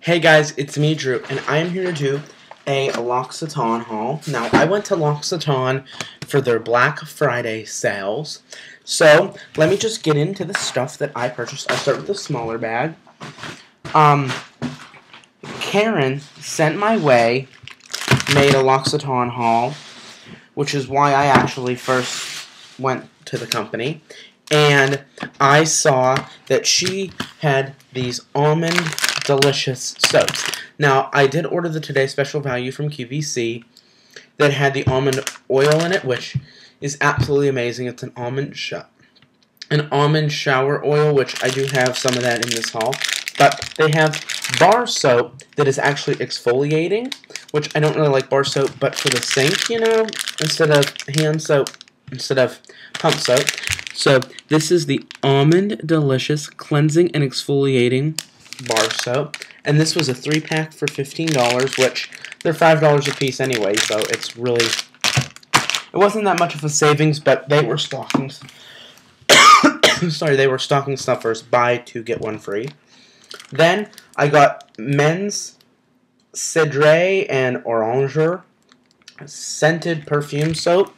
Hey guys, it's me, Drew, and I am here to do a L'Occitane haul. Now, I went to L'Occitane for their Black Friday sales, so let me just get into the stuff that I purchased. I'll start with the smaller bag. Karen sent my way, made a L'Occitane haul, which is why I actually first went to the company, and I saw that she had these almond delicious soaps. Now, I did order the Today Special Value from QVC that had the almond oil in it, which is absolutely amazing. It's an almond shower oil, which I do have some of that in this haul. But they have bar soap that is actually exfoliating, which I don't really like bar soap, but for the sink, you know, instead of hand soap, instead of pump soap. So this is the Almond Delicious Cleansing and Exfoliating Bar soap, and this was a 3-pack for $15, which they're $5 a piece anyway, so it's really, it wasn't that much of a savings, but they were stockings. Sorry, they were stocking stuffers, buy two get one free. Then I got Men's Cedre and Oranger scented perfume soap,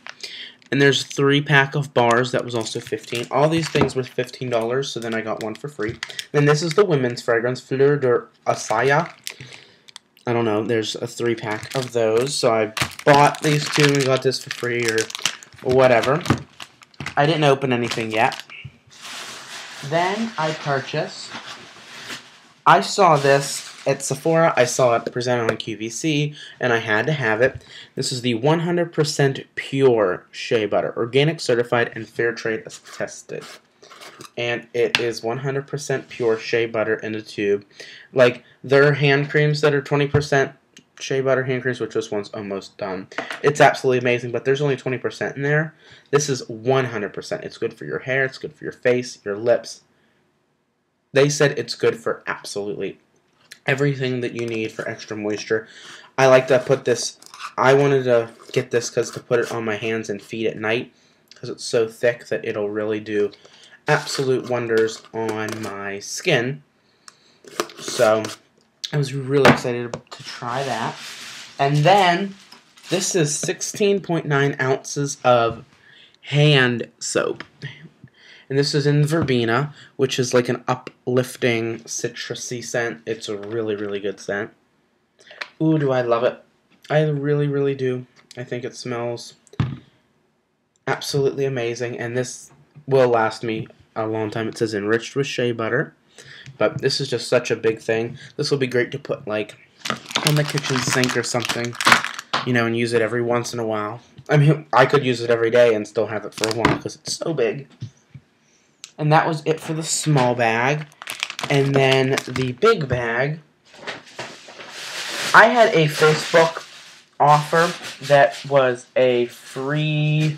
and there's a 3-pack of bars that was also $15. All these things were $15, so then I got one for free. Then this is the women's fragrance, Fleur de Asaya. I don't know, there's a 3-pack of those, so I bought these two and got this for free or whatever. I didn't open anything yet. Then I purchased, I saw this at Sephora, I saw it presented on QVC, and I had to have it. This is the 100% pure shea butter, organic, certified, and fair trade tested. And it is 100% pure shea butter in a tube. Like, their hand creams that are 20% shea butter hand creams, which this one's almost done. It's absolutely amazing, but there's only 20% in there. This is 100%. It's good for your hair, it's good for your face, your lips. They said it's good for absolutely everything that you need for extra moisture. I like to put this, I wanted to get this because to put it on my hands and feet at night, because it's so thick that it'll really do absolute wonders on my skin. So I was really excited to try that. And then this is 16.9 ounces of hand soap. And this is in Verbena, which is like an uplifting citrusy scent. It's a really, really good scent. Ooh, do I love it. I really, really do. I think it smells absolutely amazing. And this will last me a long time. It says enriched with shea butter. But this is just such a big thing. This will be great to put, like, on the kitchen sink or something, you know, and use it every once in a while. I mean, I could use it every day and still have it for a while because it's so big. And that was it for the small bag. And then the big bag, I had a Facebook offer that was a free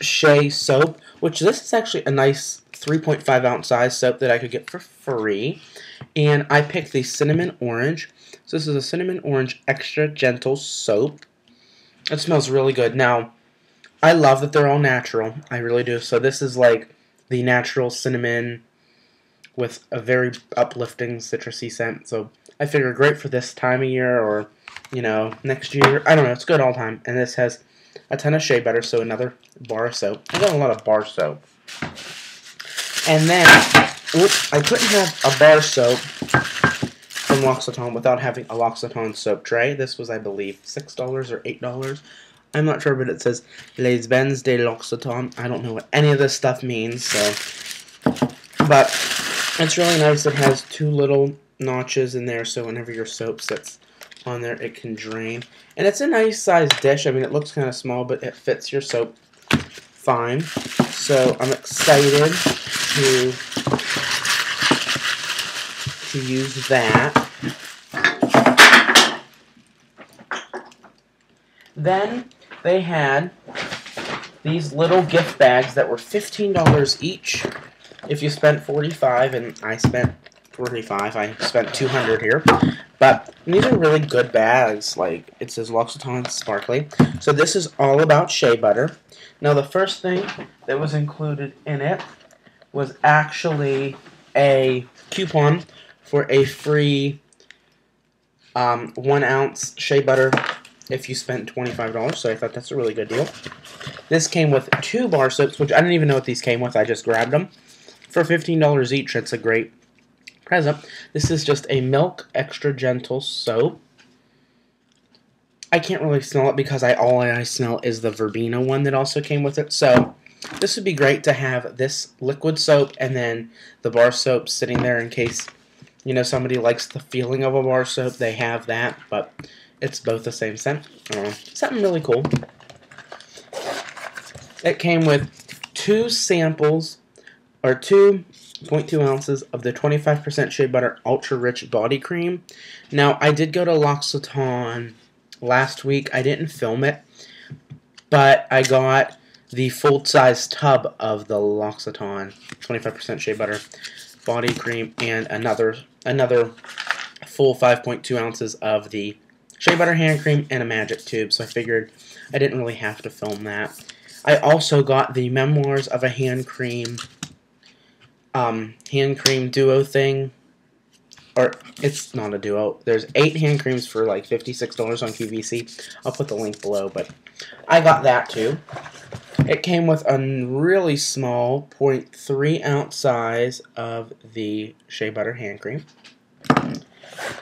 shea soap, which this is actually a nice 3.5 ounce size soap that I could get for free. And I picked the Cinnamon Orange. So this is a Cinnamon Orange Extra Gentle Soap. It smells really good. Now, I love that they're all natural. I really do. So this is like the natural cinnamon with a very uplifting citrusy scent. So I figure great for this time of year or, you know, next year. I don't know. It's good all the time. And this has a ton of shea butter, so another bar soap. I got a lot of bar soap. And then, oops, I couldn't have a bar soap from L'Occitane without having a L'Occitane soap tray. This was, I believe, $6 or $8. I'm not sure, but it says Les Bains de L'Occitane. I don't know what any of this stuff means, so. But it's really nice. It has two little notches in there, so whenever your soap sits on there, it can drain. And it's a nice sized dish. I mean, it looks kind of small, but it fits your soap fine. So I'm excited to use that. Then they had these little gift bags that were $15 each. If you spent $45, and I spent $45, I spent $200 here. But these are really good bags. Like, it says L'Occitane Sparkly. So this is all about shea butter. Now, the first thing that was included in it was actually a coupon for a free 1 ounce shea butter if you spent $25, so I thought that's a really good deal. This came with 2 bar soaps, which I didn't even know what these came with. I just grabbed them. For $15 each, it's a great present. This is just a Milk Extra Gentle soap. I can't really smell it because all I smell is the verbena one that also came with it. So this would be great to have this liquid soap and then the bar soap sitting there in case, you know, somebody likes the feeling of a bar soap. They have that, but it's both the same scent. Something really cool. It came with 2 samples or 2.2 ounces of the 25% Shea Butter Ultra Rich Body Cream. Now, I did go to L'Occitane last week. I didn't film it, but I got the full-size tub of the L'Occitane 25% Shea Butter Body Cream and another full 5.2 ounces of the Shea Butter Hand Cream and a magic tube, so I figured I didn't really have to film that. I also got the Memoirs of a hand cream duo thing, or it's not a duo. There's 8 hand creams for like $56 on QVC. I'll put the link below, but I got that too. It came with a really small 0.3 ounce size of the Shea Butter Hand Cream.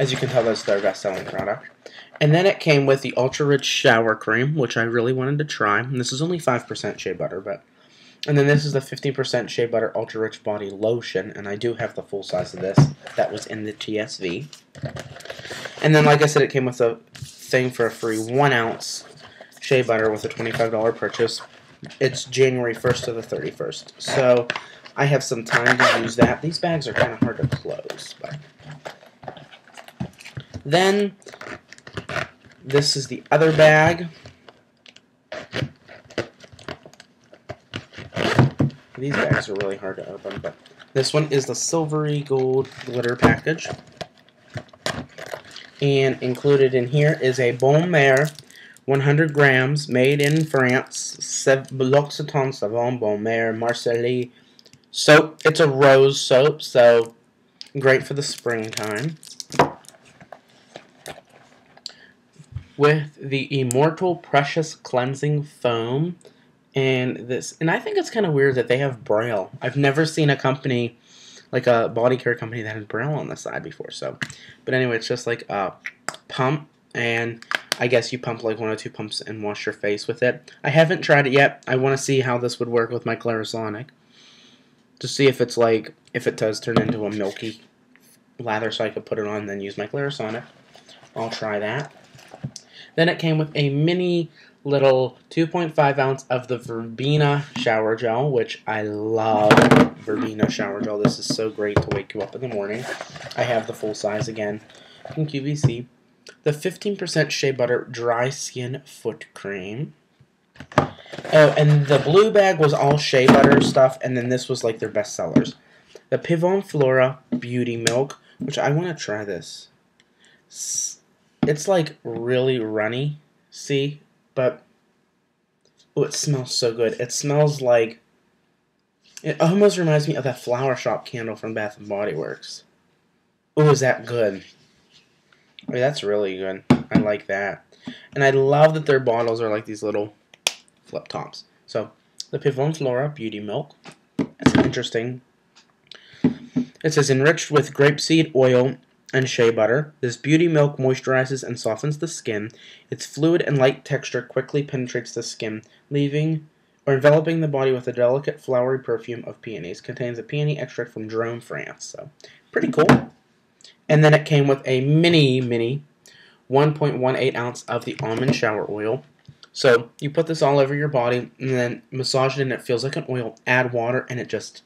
As you can tell, that's their best-selling product. And then it came with the Ultra Rich Shower Cream, which I really wanted to try. And this is only 5% shea butter, but... And then this is the 15% Shea Butter Ultra Rich Body Lotion, and I do have the full size of this. That was in the TSV. And then, like I said, it came with a thing for a free 1 ounce shea butter with a $25 purchase. It's January 1st to the 31st, so I have some time to use that. These bags are kind of hard to close, but... Then, this is the other bag. These bags are really hard to open, but this one is the Silvery Gold Glitter Package. And included in here is a Bon Mare 100 grams made in France, L'Occitane Savon Bon Mare Marseille soap. It's a rose soap, so great for the springtime. With the Immortal Precious Cleansing Foam, and I think it's kind of weird that they have Braille. I've never seen a company, like a body care company, that had Braille on the side before, so. But anyway, it's just like a pump, and I guess you pump like 1 or 2 pumps and wash your face with it. I haven't tried it yet. I want to see how this would work with my Clarisonic, to see if it's like, if it does turn into a milky lather so I could put it on and then use my Clarisonic. I'll try that. Then it came with a mini little 2.5 ounce of the Verbena Shower Gel, which I love Verbena Shower Gel. This is so great to wake you up in the morning. I have the full size again from QVC. The 15% Shea Butter Dry Skin Foot Cream. Oh, and the blue bag was all shea butter stuff, and then this was like their best sellers. The Pivon Flora Beauty Milk, which I want to try this. It's like really runny, see, but oh, it smells so good. It smells like, it almost reminds me of that Flower Shop candle from Bath and Body Works. Oh, is that good? I mean, that's really good. I like that, and I love that their bottles are like these little flip tops. So the Pivon Flora Beauty Milk. That's interesting. It says enriched with grapeseed oil and shea butter. This beauty milk moisturizes and softens the skin. Its fluid and light texture quickly penetrates the skin, leaving or enveloping the body with a delicate flowery perfume of peonies. Contains a peony extract from Drôme, France. So, pretty cool. And then it came with a mini 1.18 ounce of the almond shower oil. So, you put this all over your body and then massage it and it feels like an oil. Add water and it just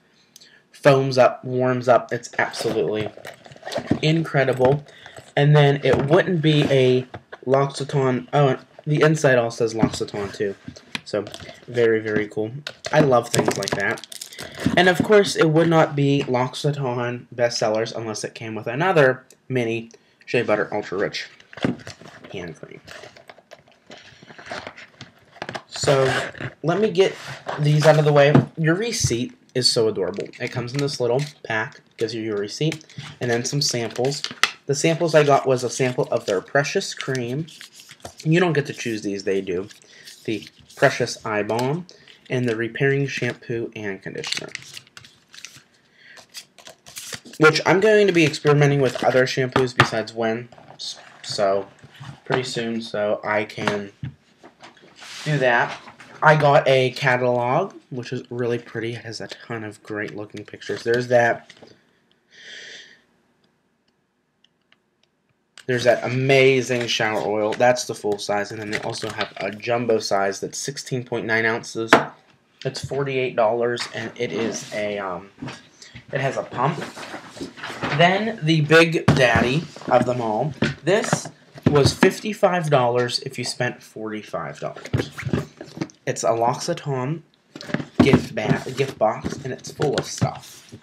foams up, warms up. It's absolutely incredible. And then it wouldn't be a L'Occitane. Oh, the inside all says L'Occitane too. So, very, very cool. I love things like that. And of course, it would not be L'Occitane bestsellers unless it came with another mini Shea Butter Ultra Rich Hand Cream. So, let me get these out of the way. Your receipt is so adorable. It comes in this little pack, gives you your receipt, and then some samples. The samples I got was a sample of their Precious Cream. You don't get to choose these, they do. The Precious Eye Balm and the Repairing Shampoo and Conditioner, which I'm going to be experimenting with other shampoos besides WIN, so pretty soon, so I can do that. I got a catalog, which is really pretty. It has a ton of great looking pictures. There's that amazing shower oil. That's the full size, and then they also have a jumbo size that's 16.9 ounces. It's $48, and it is a it has a pump. Then the big daddy of them all. This was $55 if you spent $45. It's a L'Occitane gift box, and it's full of stuff.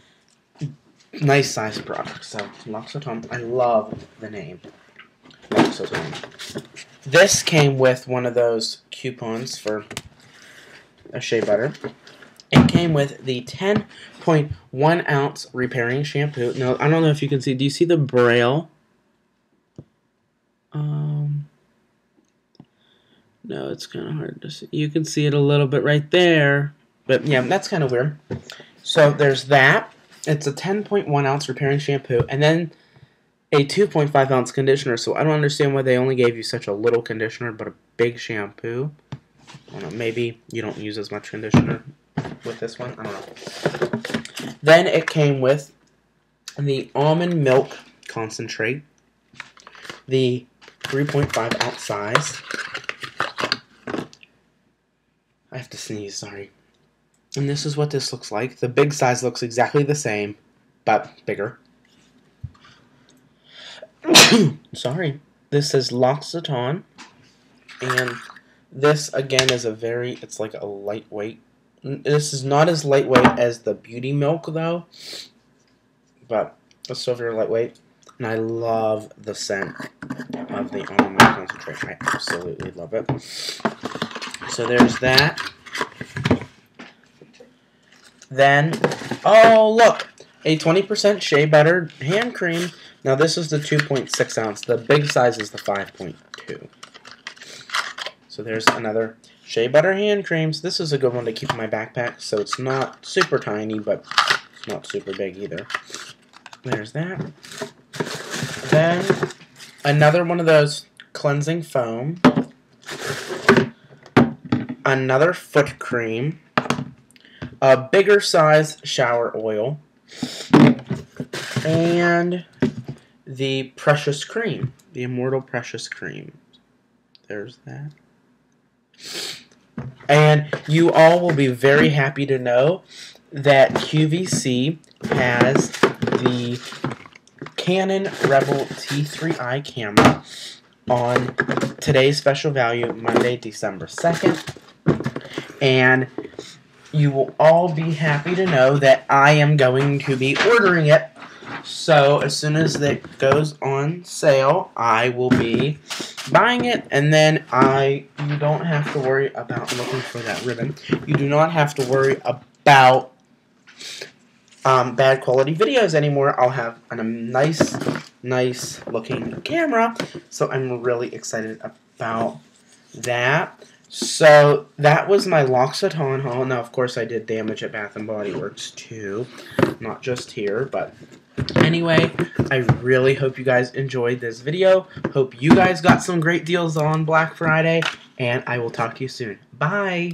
Nice size product. So L'Occitane, I love the name. L'Occitane. This came with one of those coupons for a shea butter. It came with the 10.1 ounce repairing shampoo. Now, I don't know if you can see. Do you see the braille? No, it's kind of hard to see. You can see it a little bit right there. But yeah, that's kind of weird. So there's that. It's a 10.1 ounce repairing shampoo, and then a 2.5 ounce conditioner. So I don't understand why they only gave you such a little conditioner, but a big shampoo. I don't know, maybe you don't use as much conditioner with this one. I don't know. Then it came with the almond milk concentrate, the 3.5 ounce size. I have to sneeze, sorry. And this is what this looks like. The big size looks exactly the same, but bigger. Sorry. This is L'Occitane. And this, again, is it's like a lightweight. This is not as lightweight as the Beauty Milk, though. But it's still very lightweight. And I love the scent of the almond concentrate. I absolutely love it. So there's that. Then, oh look, a 20% shea butter hand cream. Now this is the 2.6 ounce. The big size is the 5.2. So there's another shea butter hand creams. This is a good one to keep in my backpack, so it's not super tiny, but it's not super big either. There's that. Then another one of those cleansing foam. Another foot cream. A bigger size shower oil, and the Precious Cream, the Immortal Precious Cream. There's that. And you all will be very happy to know that QVC has the Canon Rebel T3i camera on today's special value, Monday, December 2nd. And you will all be happy to know that I am going to be ordering it. So as soon as it goes on sale, I will be buying it, and then you don't have to worry about looking for that ribbon. You do not have to worry about bad quality videos anymore. I'll have a nice looking camera. So I'm really excited about that. So that was my L'Occitane haul. Now, of course, I did damage at Bath & Body Works, too. Not just here, but anyway, I really hope you guys enjoyed this video. Hope you guys got some great deals on Black Friday, and I will talk to you soon. Bye!